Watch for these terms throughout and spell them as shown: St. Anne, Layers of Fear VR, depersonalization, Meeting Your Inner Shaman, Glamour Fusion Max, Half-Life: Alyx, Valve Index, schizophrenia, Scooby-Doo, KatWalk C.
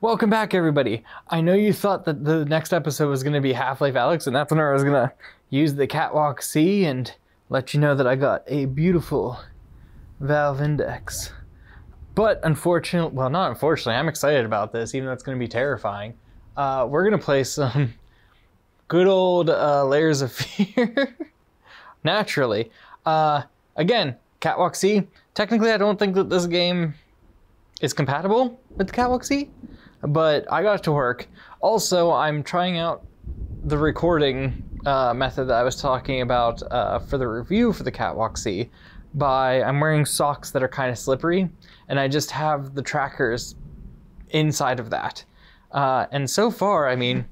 Welcome back, everybody. I know you thought that the next episode was going to be Half-Life: Alyx, and that's when I was going to use the Catwalk C and let you know that I got a beautiful Valve Index. But unfortunately, well, not unfortunately, I'm excited about this, even though it's going to be terrifying. We're going to play some good old Layers of Fear, naturally. Again, Catwalk C. Technically, I don't think that this game is compatible with the Catwalk C, but I got it to work. Also, I'm trying out the recording method that I was talking about for the review for the Catwalk C by, I'm wearing socks that are kind of slippery, and I just have the trackers inside of that. And so far, I mean,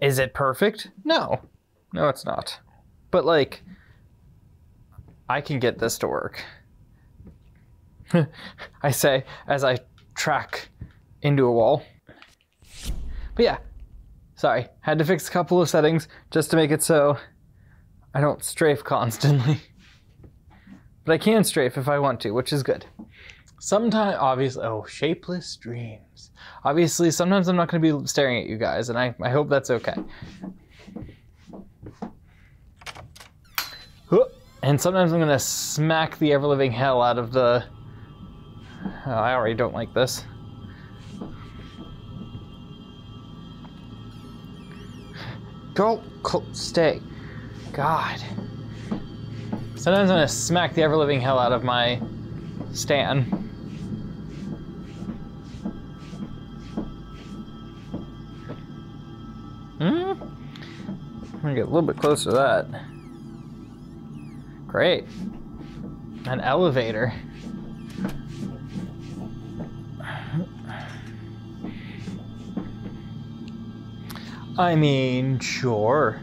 is it perfect? No, no, it's not. But like, I can get this to work. I say as I track into a wall. But yeah, sorry, had to fix a couple of settings just to make it so I don't strafe constantly. But I can strafe if I want to, which is good. Sometimes, obviously, oh, shapeless dreams. Obviously, sometimes I'm not gonna be staring at you guys, and I hope that's okay. Whoop. And sometimes I'm gonna smack the ever-living hell out of the... Oh, I already don't like this. Go, stay. God. Sometimes I'm gonna smack the ever-living hell out of my stand. I'm gonna get a little bit closer to that. Great. An elevator. I mean, sure.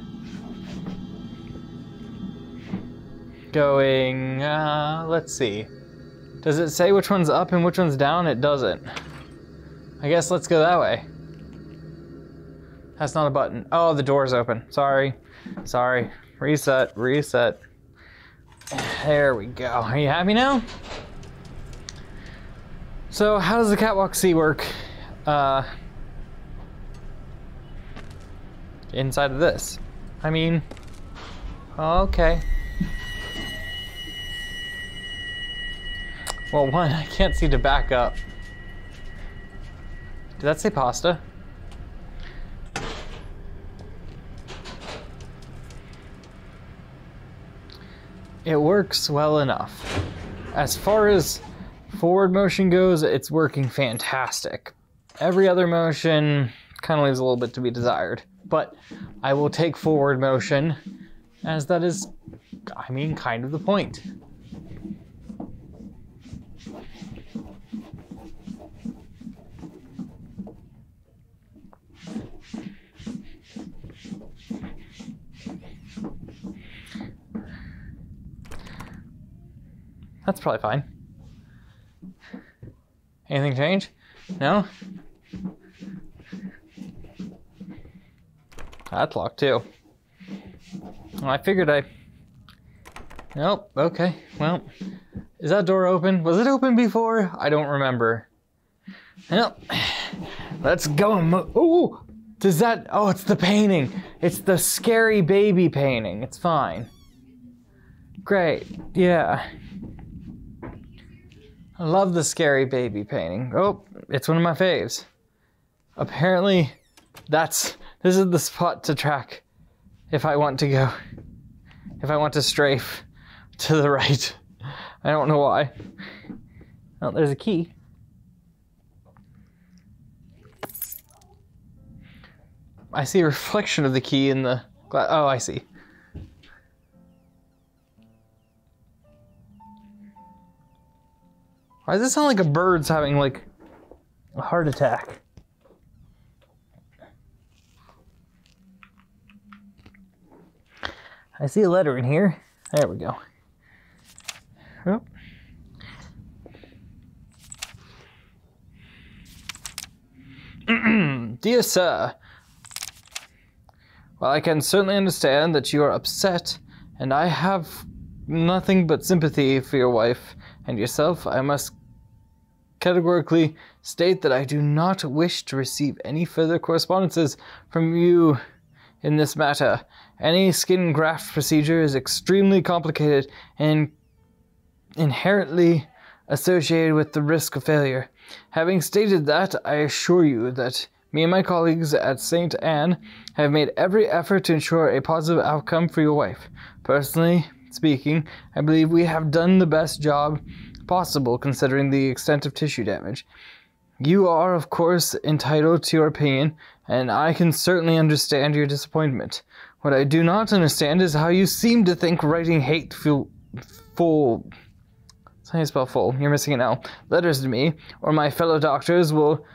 Going, let's see. Does it say which one's up and which one's down? It doesn't. I guess let's go that way. That's not a button. Oh, the door's open. Sorry. Sorry. Reset. Reset. There we go. Are you happy now? So how does the Catwalk C work inside of this? I mean, okay. Well, one, I can't see to back up. Did that say pasta? It works well enough. As far as forward motion goes, it's working fantastic. Every other motion kind of leaves a little bit to be desired, but I will take forward motion, as that is, I mean, kind of the point. That's probably fine. Anything change? No? That's locked too. Well, I figured I... Nope, okay, well. Is that door open? Was it open before? I don't remember. Nope. Let's go and move. Ooh! Does that... Oh, it's the painting. It's the scary baby painting. It's fine. Great, yeah. I love the scary baby painting. Oh, it's one of my faves. Apparently, this is the spot to track if I want to go, if I want to strafe to the right. I don't know why. Oh, there's a key. I see a reflection of the key in the glass. Oh, I see. Why does it sound like a bird's having like a heart attack? I see a letter in here. There we go. Oh. Dear sir, well, I can certainly understand that you are upset, and I have nothing but sympathy for your wife and yourself, I must categorically state that I do not wish to receive any further correspondences from you in this matter. Any skin graft procedure is extremely complicated and inherently associated with the risk of failure. Having stated that, I assure you that me and my colleagues at St. Anne have made every effort to ensure a positive outcome for your wife. Personally speaking, I believe we have done the best job possible considering the extent of tissue damage. You are, of course, entitled to your opinion, and I can certainly understand your disappointment. What I do not understand is how you seem to think writing hateful letters to me or my fellow doctors will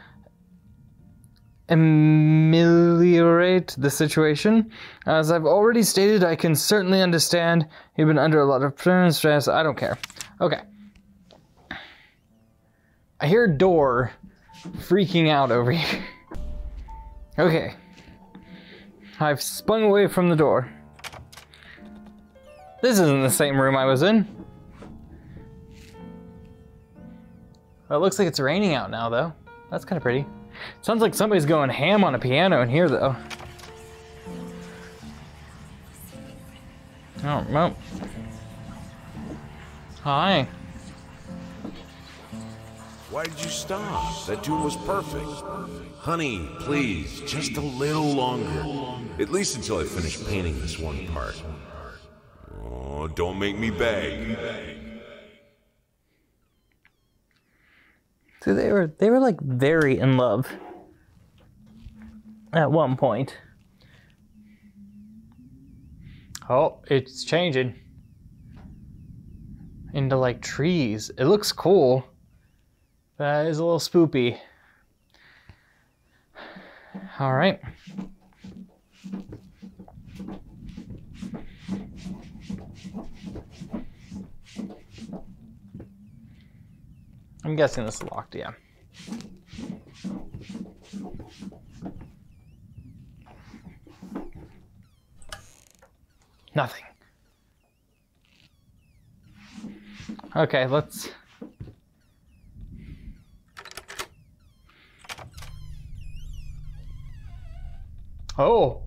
ameliorate the situation. As I've already stated, I can certainly understand you've been under a lot of stress. I don't care. Okay. I hear a door freaking out over here. Okay. I've spun away from the door. This isn't the same room I was in. Well, it looks like it's raining out now, though. That's kind of pretty. Sounds like somebody's going ham on a piano in here, though. Oh, well. Hi. Why did you stop? That tune was perfect. Honey, please, just a little longer. At least until I finish painting this one part. Oh, don't make me beg. So they were like very in love at one point. Oh, it's changing into like trees. It looks cool. That is a little spoopy. All right. I'm guessing this is locked, yeah. Nothing. Okay, let's... Oh!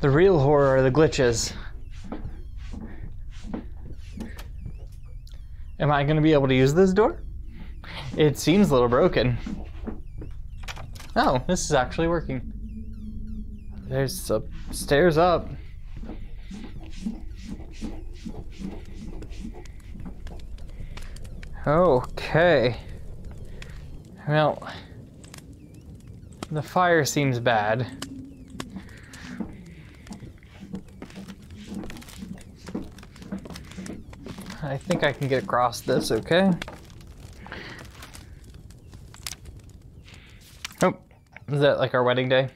The real horror are the glitches. Am I going to be able to use this door? It seems a little broken. Oh, this is actually working. There's some stairs up. Okay. Well, the fire seems bad. I think I can get across this, okay? Oh, is that like our wedding day?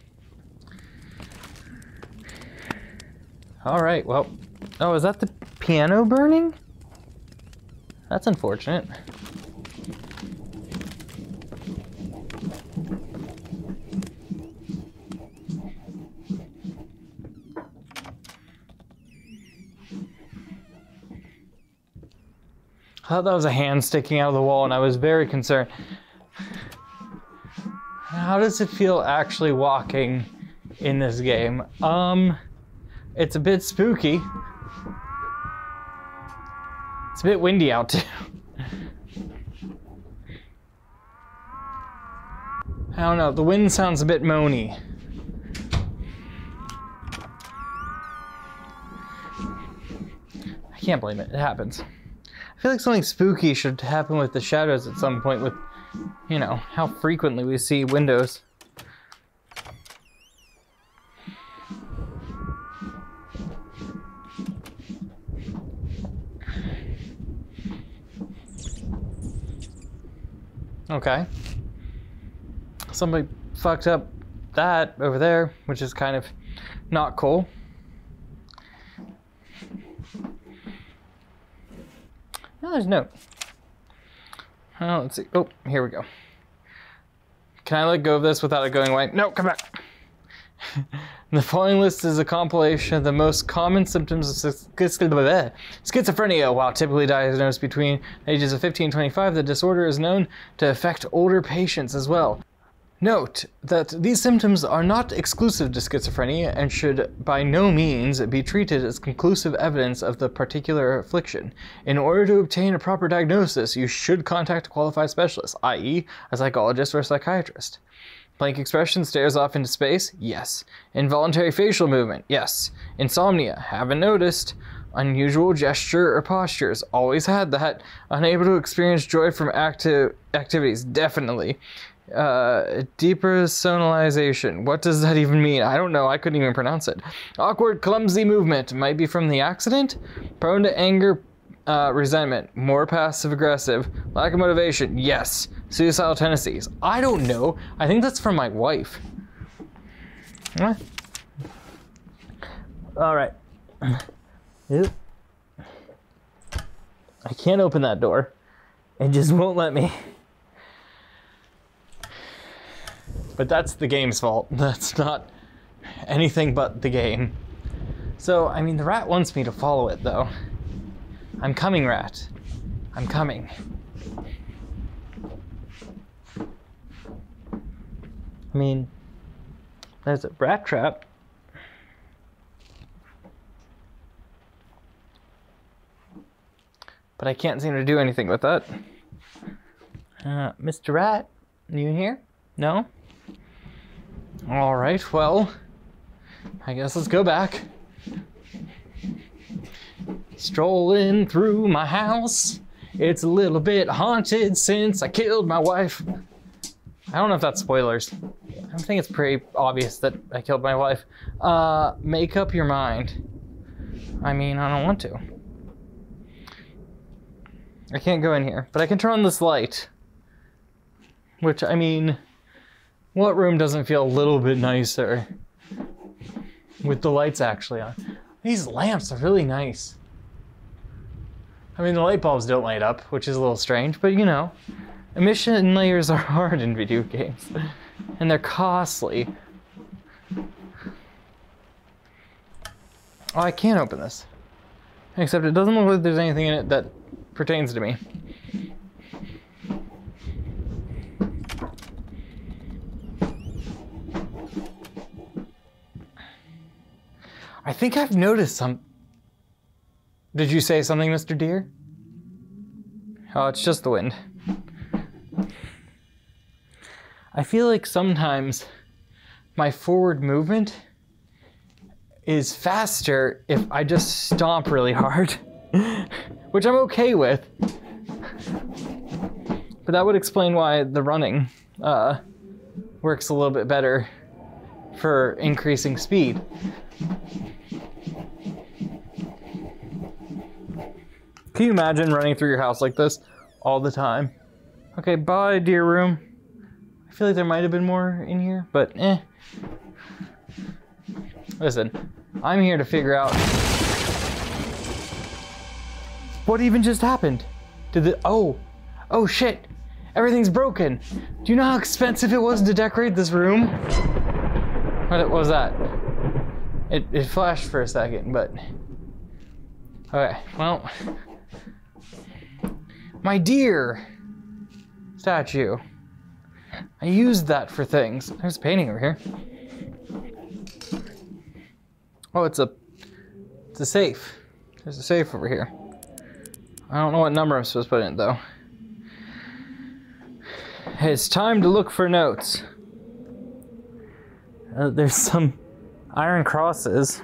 All right, well, oh, is that the piano burning? That's unfortunate. I thought that was a hand sticking out of the wall and I was very concerned. How does it feel actually walking in this game? It's a bit spooky. It's a bit windy out too. I don't know, the wind sounds a bit moany. I can't blame it, it happens. I feel like something spooky should happen with the shadows at some point with, you know, how frequently we see windows. Okay. Somebody fucked up that over there, which is kind of not cool. No, there's no. Oh, let's see. Oh, here we go. Can I let go of this without it going away? No, come back. The following list is a compilation of the most common symptoms of schizophrenia. While typically diagnosed between ages of 15 and 25, the disorder is known to affect older patients as well. Note that these symptoms are not exclusive to schizophrenia and should by no means be treated as conclusive evidence of the particular affliction. In order to obtain a proper diagnosis, you should contact a qualified specialist, i.e. a psychologist or a psychiatrist. Blank expression, stares off into space, yes. Involuntary facial movement, yes. Insomnia, haven't noticed. Unusual gesture or postures, always had that. Unable to experience joy from activities, definitely. Depersonalization, what does that even mean? I don't know, I couldn't even pronounce it. Awkward, clumsy movement, might be from the accident. Prone to anger, resentment, more passive aggressive. Lack of motivation, yes. Suicidal tendencies, I don't know, I think that's from my wife. All right. I can't open that door, it just won't let me. But that's the game's fault. That's not anything but the game. So, I mean, the rat wants me to follow it, though. I'm coming, rat. I'm coming. I mean, there's a rat trap. But I can't seem to do anything with that. Mr. Rat, are you in here? No? All right, well, I guess let's go back. Strolling through my house. It's a little bit haunted since I killed my wife. I don't know if that's spoilers. I think it's pretty obvious that I killed my wife. Make up your mind. I mean, I don't want to. I can't go in here, but I can turn on this light. Which, I mean, what room doesn't feel a little bit nicer with the lights actually on? These lamps are really nice. I mean, the light bulbs don't light up, which is a little strange, but you know, emission layers are hard in video games and they're costly. Oh, I can't open this. Except it doesn't look like there's anything in it that pertains to me. I think I've noticed some... Did you say something, Mr. Deer? Oh, it's just the wind. I feel like sometimes my forward movement is faster if I just stomp really hard, which I'm okay with. But that would explain why the running works a little bit better for increasing speed. Can you imagine running through your house like this all the time? Okay, bye, dear room. I feel like there might have been more in here, but eh. Listen, I'm here to figure out what even just happened. Did the oh shit! Everything's broken. Do you know how expensive it was to decorate this room? What was that? It flashed for a second, but okay. Well. My deer statue. I used that for things. There's a painting over here. Oh, it's a safe. There's a safe over here. I don't know what number I'm supposed to put in it, though. It's time to look for notes. There's some iron crosses,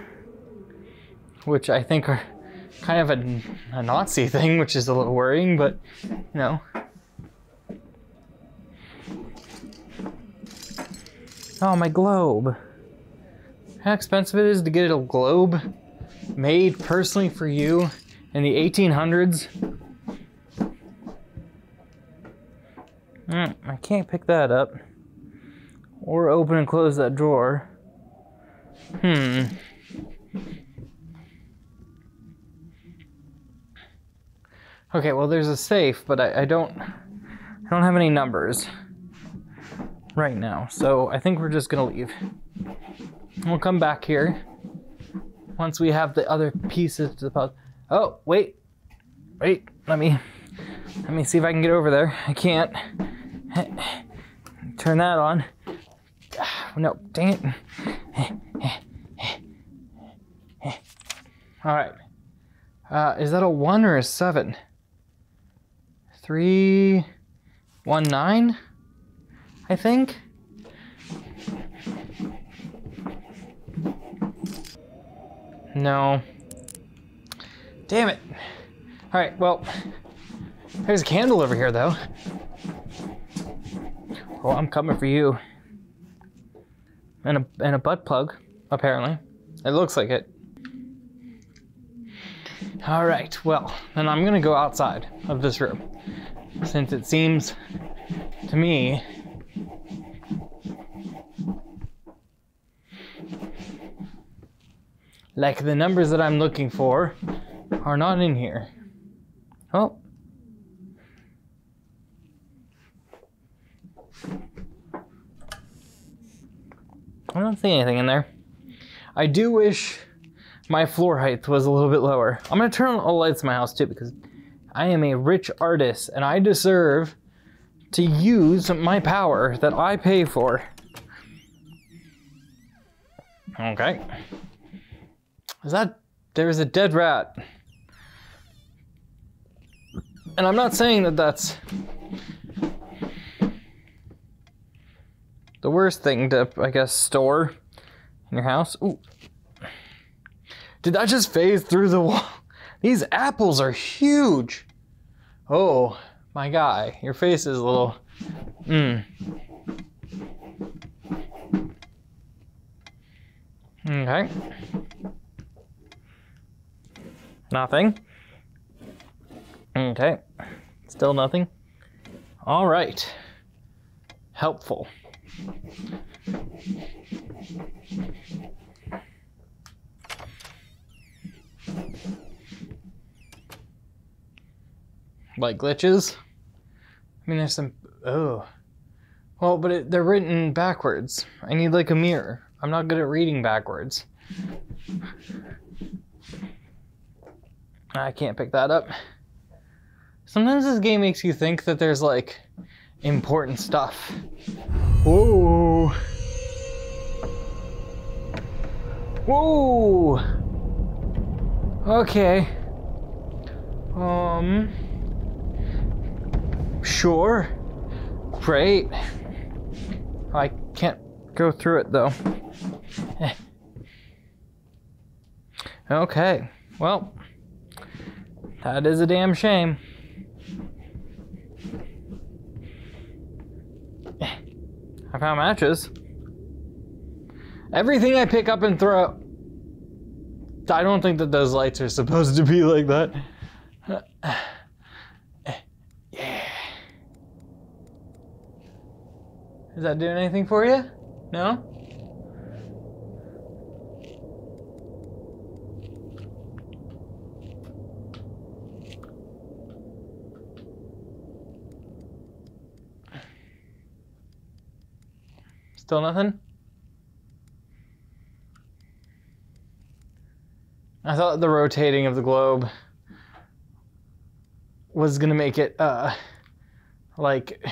which I think are kind of a Nazi thing, which is a little worrying, but you know. Oh, my globe. How expensive it is to get a globe made personally for you in the 1800s. I can't pick that up or open and close that drawer. Okay, well, there's a safe, but I don't have any numbers. right now. So I think we're just gonna leave. We'll come back here once we have the other pieces to the puzzle. Oh, wait, wait, let me see if I can get over there. I can't. Turn that on. No, dang it. All right. Is that a 1 or a 7? 3, 1, 9, I think. No. Damn it. All right, well, there's a candle over here though. Well, I'm coming for you. And a butt plug, apparently. It looks like it. All right, well, then I'm gonna go outside of this room, since it seems to me like the numbers that I'm looking for are not in here. Oh. I don't see anything in there. I do wish my floor height was a little bit lower. I'm gonna turn on all lights in my house too, because I am a rich artist and I deserve to use my power that I pay for. Okay. Is that, there's a dead rat. And I'm not saying that that's the worst thing to, I guess, store in your house. Ooh. Did that just phase through the wall? These apples are huge. Oh, my guy, your face is a little, Okay. Nothing. Okay, still nothing. All right, helpful. Like glitches? I mean, there's some, oh. Well, but they're written backwards. I need like a mirror. I'm not good at reading backwards. I can't pick that up. Sometimes this game makes you think that there's like important stuff. Whoa. Whoa. Okay. Sure. Great. I can't go through it though. Okay. Well, that is a damn shame. I found matches. Everything I pick up and throw. I don't think that those lights are supposed to be like that. Yeah. Is that doing anything for you? No? Still nothing? I thought the rotating of the globe was gonna make it, like,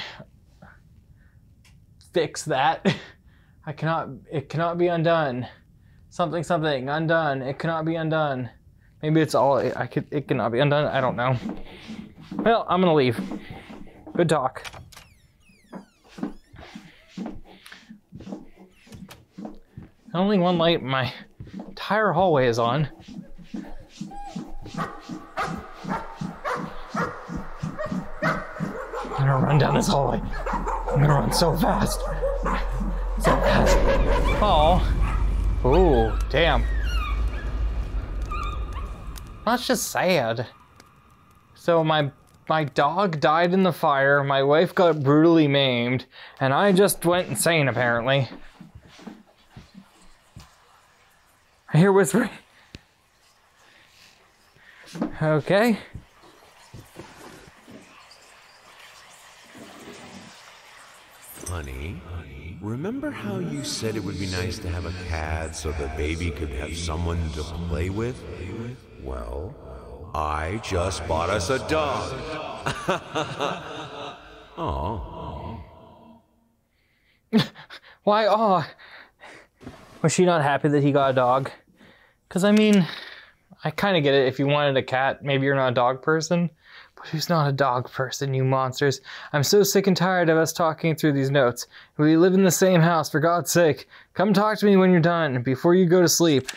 fix that. I cannot, it cannot be undone. Something, something, undone. It cannot be undone. Maybe it's all, it cannot be undone. I don't know. Well, I'm gonna leave. Good talk. Only one light in my entire hallway is on. I'm gonna run down this hallway. I'm gonna run so fast. So fast. Oh. Ooh, damn. That's just sad. So my dog died in the fire, my wife got brutally maimed, and I just went insane apparently. I hear whispering. Okay. Honey, remember how you said it would be nice to have a cat so the baby could have someone to play with? Well, I just bought us a dog. Oh. Why aw? Was she not happy that he got a dog? Because, I mean, I kind of get it. If you wanted a cat, maybe you're not a dog person. But who's not a dog person, you monsters? I'm so sick and tired of us talking through these notes. We live in the same house, for God's sake. Come talk to me when you're done, before you go to sleep.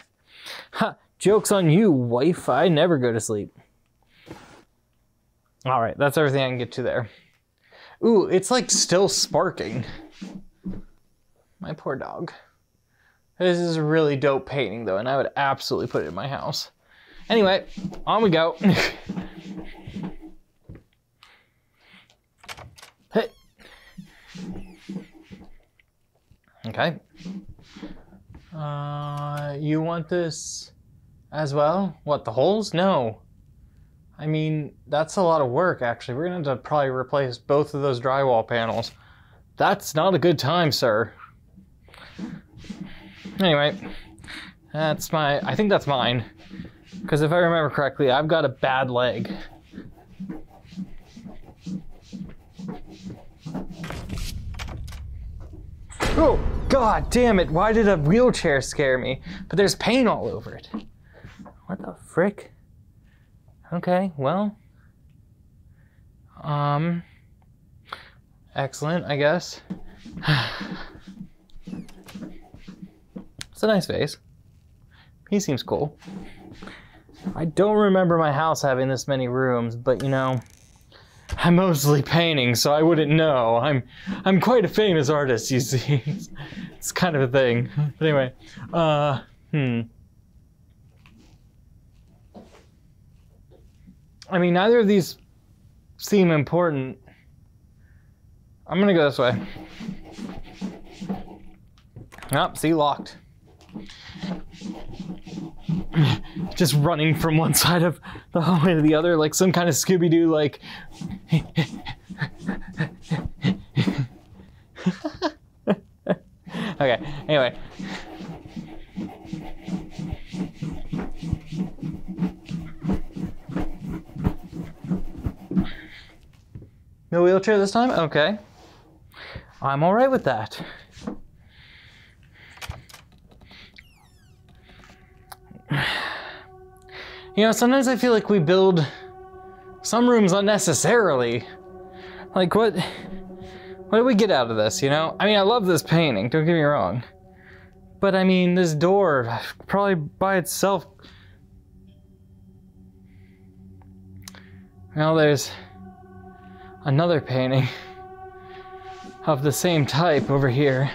Ha! Joke's on you, wife. I never go to sleep. All right, that's everything I can get to there. Ooh, it's like still sparking. My poor dog. This is a really dope painting, though, and I would absolutely put it in my house. Anyway, on we go. Hey. Okay. You want this as well? What, the holes? No. I mean, that's a lot of work, actually. We're going to have to probably replace both of those drywall panels. That's not a good time, sir. Anyway, that's my, I think that's mine. Because if I remember correctly, I've got a bad leg. Oh, God damn it. Why did a wheelchair scare me? But there's paint all over it. What the frick? Okay, well. Excellent, I guess. It's a nice face. He seems cool. I don't remember my house having this many rooms, but you know, I'm mostly painting, so I wouldn't know. I'm quite a famous artist, you see. It's kind of a thing. But anyway, I mean, neither of these seem important. I'm gonna go this way. Oh, see, locked. Just running from one side of the hallway to the other, like some kind of Scooby-Doo, like. Okay, anyway. No wheelchair this time? Okay. I'm all right with that. You know, sometimes I feel like we build some rooms unnecessarily. Like, what do we get out of this, you know? I mean, I love this painting, don't get me wrong. But I mean, this door, probably by itself. Now there's another painting of the same type over here.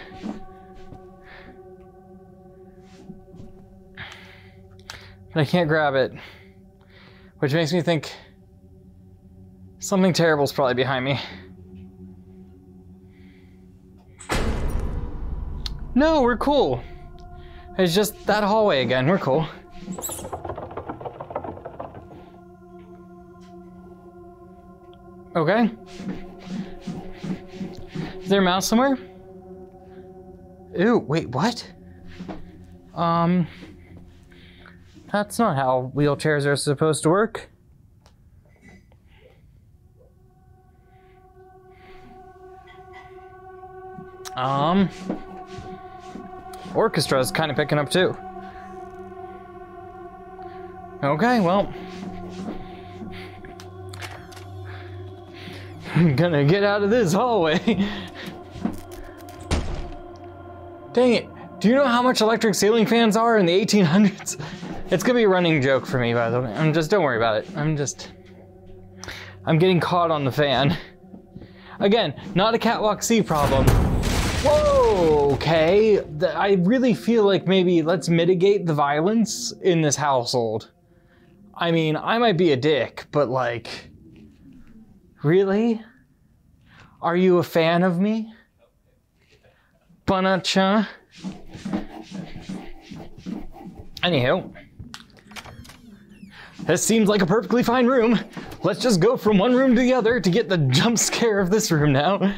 But I can't grab it, which makes me think something terrible is probably behind me. No, we're cool. It's just that hallway again. We're cool. Okay. Is there a mouse somewhere? Ew, wait, what? That's not how wheelchairs are supposed to work. Orchestra's kind of picking up too. Okay, well. I'm gonna get out of this hallway. Dang it. Do you know how much electric ceiling fans are in the 1800s? It's gonna be a running joke for me, by the way. Don't worry about it. I'm getting caught on the fan. Again, not a catwalk C problem. Whoa, okay. I really feel like maybe let's mitigate the violence in this household. I mean, I might be a dick, but like, really? Are you a fan of me? Banacha? Anywho. This seems like a perfectly fine room. Let's just go from one room to the other to get the jump scare of this room now.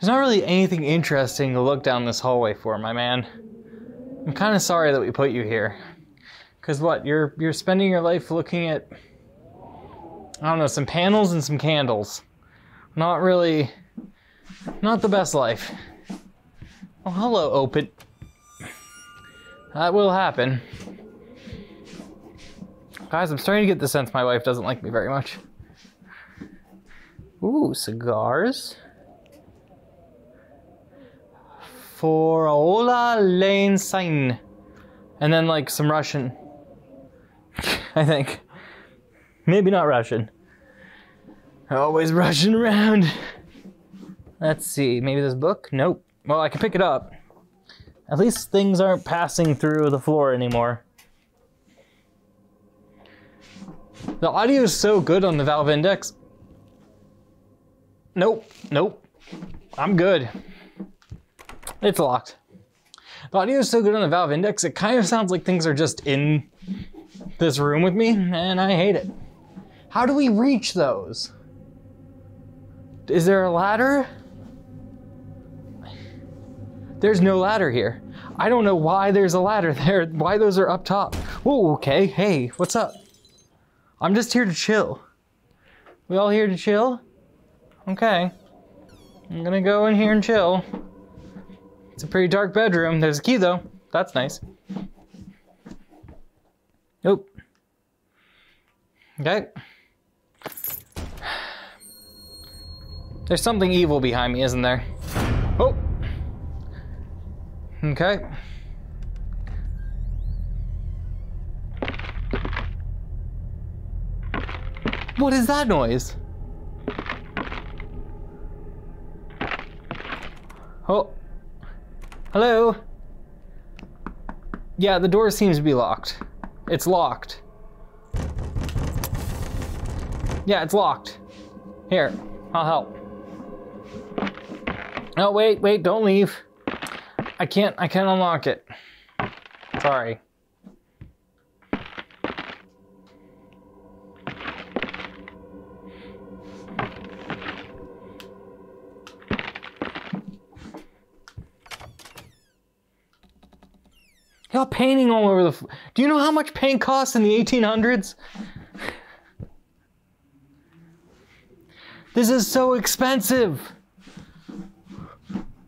There's not really anything interesting to look down this hallway for, my man. I'm kind of sorry that we put you here. Because what, you're spending your life looking at, I don't know, some panels and some candles. Not really, not the best life. Oh, hello, open. That will happen. Guys, I'm starting to get the sense my wife doesn't like me very much. Ooh, cigars. For Ola Lane Sign. And then like some Russian, I think. Maybe not Russian. Always rushing around. Let's see, maybe this book? Nope. Well, I can pick it up. At least things aren't passing through the floor anymore. The audio is so good on the Valve Index. Nope, nope, I'm good. It's locked. The audio is so good on the Valve Index, it kind of sounds like things are just in this room with me, and I hate it. How do we reach those? Is there a ladder? There's no ladder here. I don't know why there's a ladder there, why those are up top. Whoa, okay, hey, what's up? I'm just here to chill. We all here to chill? Okay, I'm gonna go in here and chill. It's a pretty dark bedroom. There's a key though, that's nice. Nope. Okay. There's something evil behind me, isn't there? Oh! Okay. What is that noise? Oh, hello. Yeah, the door seems to be locked. It's locked. Yeah, it's locked. Here, I'll help. No, wait, wait, don't leave. I can't unlock it. Sorry. Y'all painting all over the floor. Do you know how much paint costs in the 1800s? This is so expensive.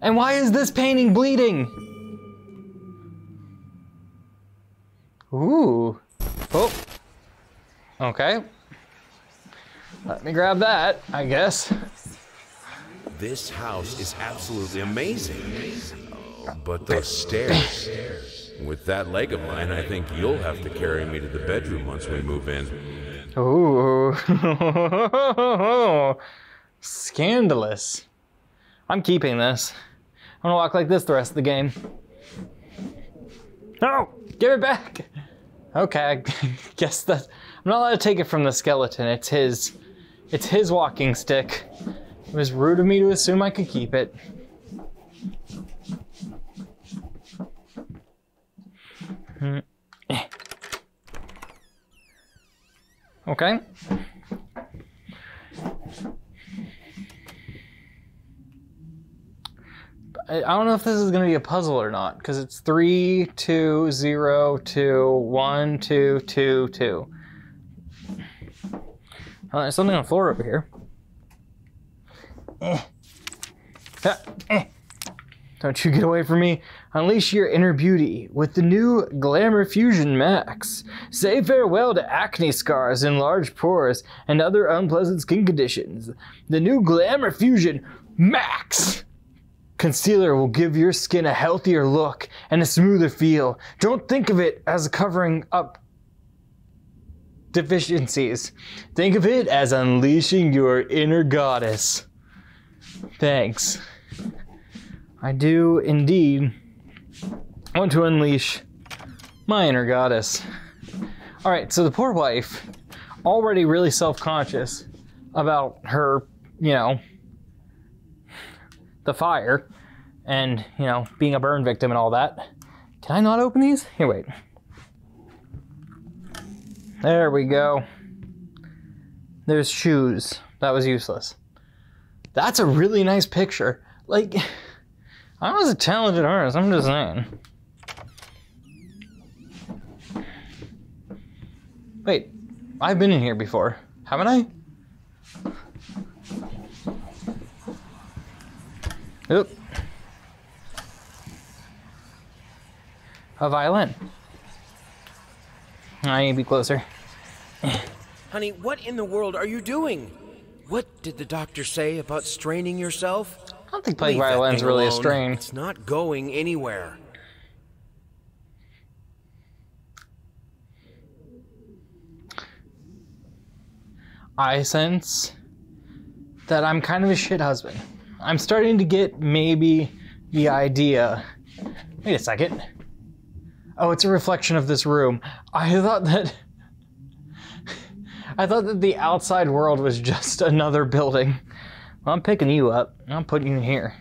And why is this painting bleeding? Ooh. Oh. Okay. Let me grab that, I guess. This house is absolutely amazing. But those stairs. With that leg of mine, I think you'll have to carry me to the bedroom once we move in. Ooh. Scandalous. I'm keeping this. I'm gonna walk like this the rest of the game. No! Give it back! Okay, I guess that's... I'm not allowed to take it from the skeleton. It's his walking stick. It was rude of me to assume I could keep it. Okay. I don't know if this is going to be a puzzle or not, because it's 3, 2, 0, 2, 1, 2, 2, 2. There's something on the floor over here. Don't you get away from me. Unleash your inner beauty with the new Glamour Fusion Max. Say farewell to acne scars, enlarged pores, and other unpleasant skin conditions. The new Glamour Fusion Max concealer will give your skin a healthier look and a smoother feel. Don't think of it as covering up deficiencies. Think of it as unleashing your inner goddess. Thanks. I do indeed want to unleash my inner goddess. All right, so the poor wife, already really self-conscious about her, you know, the fire and, you know, being a burn victim and all that. Can I not open these? Here, wait. There we go. There's shoes. That was useless. That's a really nice picture. Like, I was a talented artist, I'm just saying. Wait, I've been in here before, haven't I? Oop. A violin. I need to be closer. Honey, what in the world are you doing? What did the doctor say about straining yourself? I don't think playing violin's really a strain. It's not going anywhere. I sense that I'm kind of a shit husband. I'm starting to get maybe the idea. Wait a second. Oh, it's a reflection of this room. I thought that the outside world was just another building. Well, I'm picking you up and I'm putting you in here.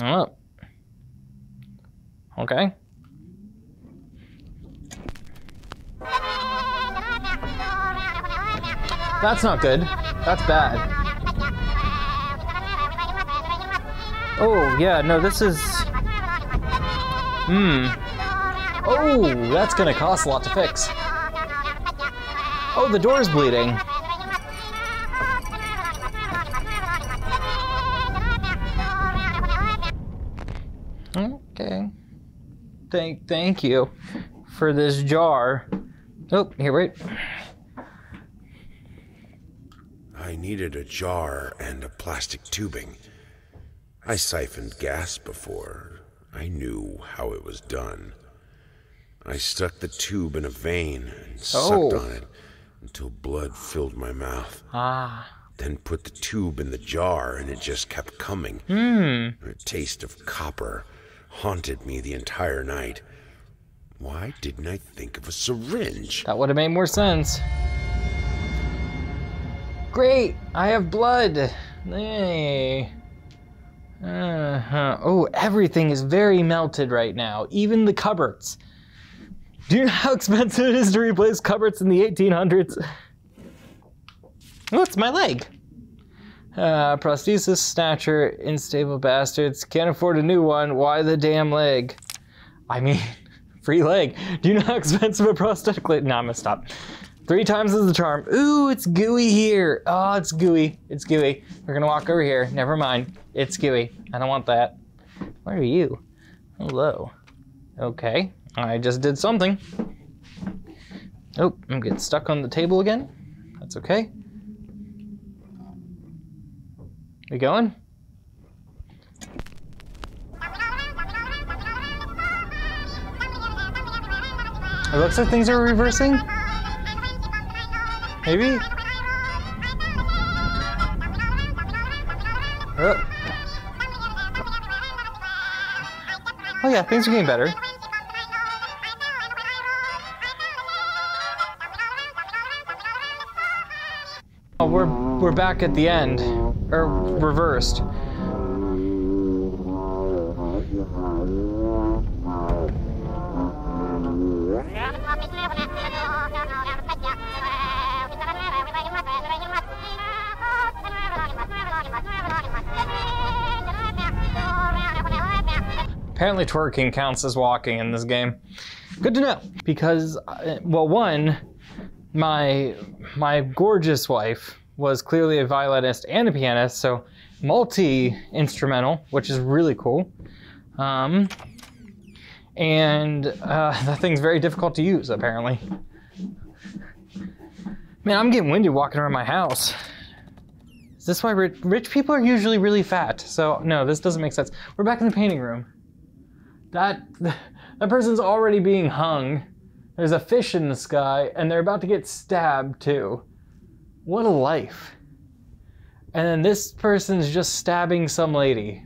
Oh. Okay. That's not good. That's bad. Oh, yeah, no, this is... Hmm. Oh, that's gonna cost a lot to fix. Oh, the door's bleeding. Okay. Thank you for this jar. Oh, here, wait. I needed a jar and a plastic tubing. I siphoned gas before. I knew how it was done. I stuck the tube in a vein and sucked on it until blood filled my mouth. Ah. Then put the tube in the jar and it just kept coming. Mm. A taste of copper haunted me the entire night. Why didn't I think of a syringe? That would have made more sense. Great, I have blood. Yay. Uh-huh. Oh, everything is very melted right now, even the cupboards. Do you know how expensive it is to replace cupboards in the 1800s? Oh, it's my leg. Prosthesis, stature, unstable bastards. Can't afford a new one. Why the damn leg? I mean, free leg. Do you know how expensive a prosthetic leg? Nah, I'm gonna stop. 3 times is the charm. Ooh, it's gooey here. Oh, it's gooey. It's gooey. We're gonna walk over here. Never mind. It's gooey. I don't want that. Where are you? Hello. Okay. I just did something. Oh, I'm getting stuck on the table again. That's okay. We going? It looks like things are reversing. Maybe? Oh. Oh yeah, things are getting better. Oh, we're back at the end, or reversed. Apparently twerking counts as walking in this game. Good to know, because, well, one, my gorgeous wife was clearly a violinist and a pianist, so multi-instrumental, which is really cool. That thing's very difficult to use, apparently. Man, I'm getting winded walking around my house. Is this why rich people are usually really fat? So, no, this doesn't make sense. We're back in the painting room. That person's already being hung. There's a fish in the sky, and they're about to get stabbed, too. What a life. And then this person's just stabbing some lady.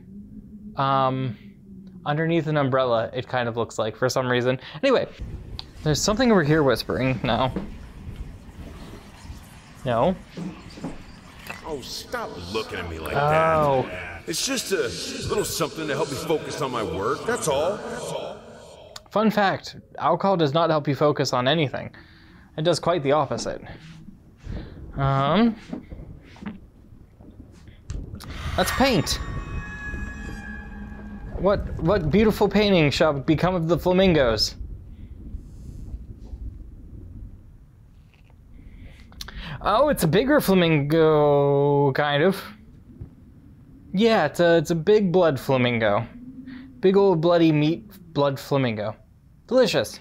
Underneath an umbrella, it kind of looks like, for some reason. Anyway, there's something over here whispering now. No? Oh, stop looking at me like that. Oh. It's just a little something to help me focus on my work, that's all. Fun fact, alcohol does not help you focus on anything. It does quite the opposite. Let's paint. What beautiful painting shall become of the flamingos? Oh, it's a bigger flamingo, kind of. Yeah, it's a big blood flamingo. Big old bloody meat blood flamingo. Delicious.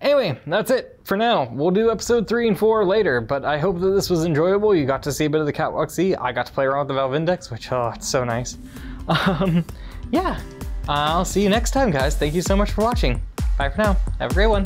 Anyway, that's it for now. We'll do episode 3 and 4 later, but I hope that this was enjoyable. You got to see a bit of the Catwalk C. I got to play around with the Valve Index, which, oh, it's so nice. Yeah, I'll see you next time, guys. Thank you so much for watching. Bye for now. Have a great one.